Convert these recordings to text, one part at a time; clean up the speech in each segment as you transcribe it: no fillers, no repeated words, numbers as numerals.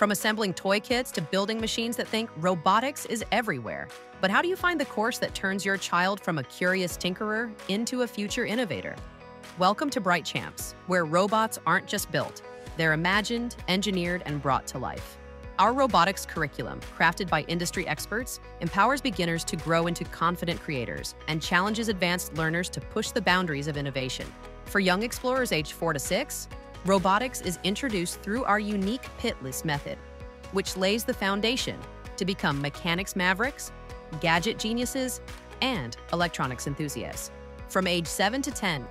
From assembling toy kits to building machines that think, robotics is everywhere. But how do you find the course that turns your child from a curious tinkerer into a future innovator? Welcome to BrightChamps, where robots aren't just built. They're imagined, engineered, and brought to life. Our robotics curriculum, crafted by industry experts, empowers beginners to grow into confident creators and challenges advanced learners to push the boundaries of innovation. For young explorers aged 4 to 6, robotics is introduced through our unique PITLES method, which lays the foundation to become mechanics mavericks, gadget geniuses, and electronics enthusiasts. From age 7 to 10,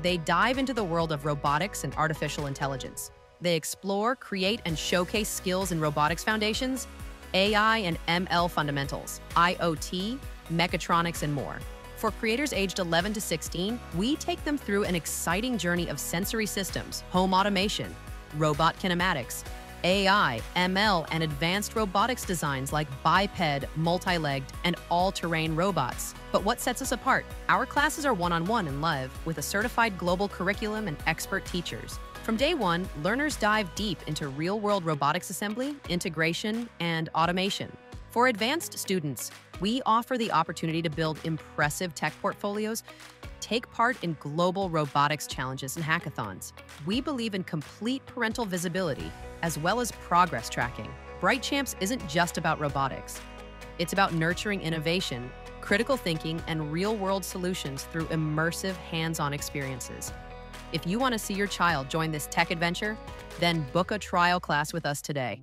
they dive into the world of robotics and artificial intelligence. They explore, create, and showcase skills in robotics foundations, AI and ML fundamentals, IoT, mechatronics, and more. For creators aged 11 to 16, we take them through an exciting journey of sensory systems, home automation, robot kinematics, AI, ML, and advanced robotics designs like biped, multi-legged, and all-terrain robots. But what sets us apart? Our classes are one-on-one and live with a certified global curriculum and expert teachers. From day one, learners dive deep into real-world robotics assembly, integration, and automation. For advanced students, we offer the opportunity to build impressive tech portfolios, take part in global robotics challenges and hackathons. We believe in complete parental visibility as well as progress tracking. BrightChamps isn't just about robotics. It's about nurturing innovation, critical thinking, and real-world solutions through immersive, hands-on experiences. If you want to see your child join this tech adventure, then book a trial class with us today.